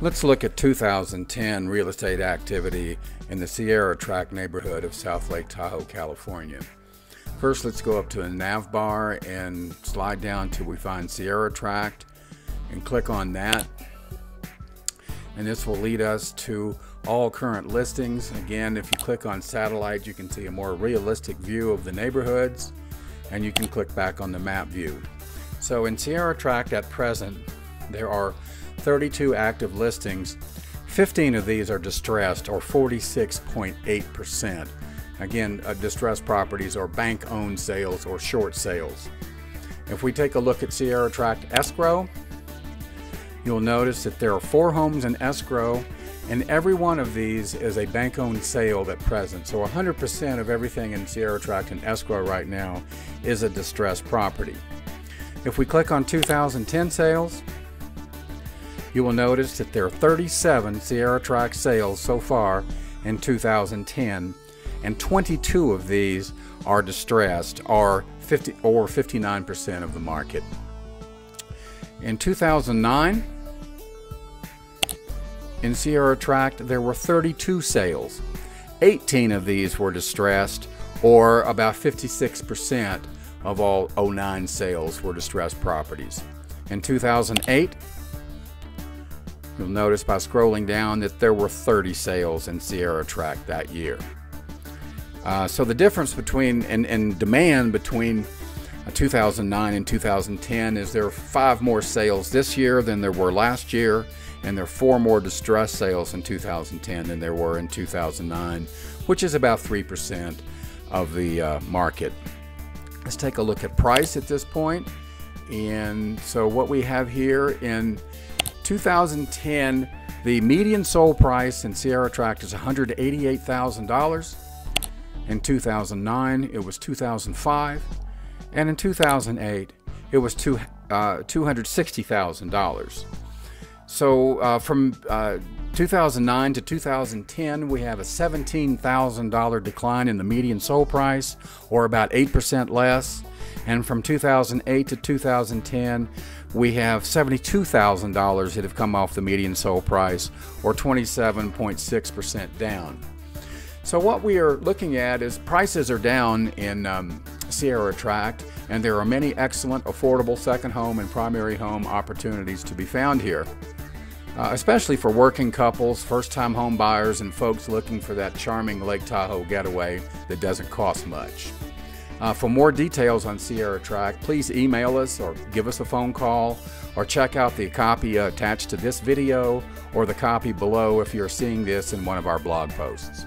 Let's look at 2010 real estate activity in the Sierra Tract neighborhood of South Lake Tahoe, California. First, let's go up to a nav bar and slide down till we find Sierra Tract and click on that. And this will lead us to all current listings. Again, if you click on satellite, you can see a more realistic view of the neighborhoods, and you can click back on the map view. So in Sierra Tract at present, there are 32 active listings. 15 of these are distressed, or 46.8%. Again, distressed properties are bank-owned sales or short sales. If we take a look at Sierra Tract escrow, you'll notice that there are 4 homes in escrow, and every one of these is a bank-owned sale at present. So 100% of everything in Sierra Tract in escrow right now is a distressed property. If we click on 2010 sales, you will notice that there are 37 Sierra Tract sales so far in 2010, and 22 of these are distressed, or 59% of the market. In 2009, in Sierra Tract, there were 32 sales. 18 of these were distressed, or about 56% of all 2009 sales were distressed properties. In 2008, you'll notice by scrolling down that there were 30 sales in Sierra Tract that year. So the difference between and demand between 2009 and 2010 is there are 5 more sales this year than there were last year, and there are 4 more distressed sales in 2010 than there were in 2009, which is about 3% of the market. Let's take a look at price at this point. And so what we have here in 2010, the median sold price in Sierra Tract is $188,000. In 2009, it was $2,005. And in 2008, it was $260,000. So from 2009 to 2010, we have a $17,000 decline in the median sold price, or about 8% less. And from 2008 to 2010, we have $72,000 that have come off the median sold price, or 27.6% down. So what we are looking at is prices are down in Sierra Tract, and there are many excellent affordable second home and primary home opportunities to be found here, especially for working couples, first-time home buyers, and folks looking for that charming Lake Tahoe getaway that doesn't cost much. For more details on Sierra Tract, please email us or give us a phone call, or check out the copy attached to this video or the copy below if you're seeing this in one of our blog posts.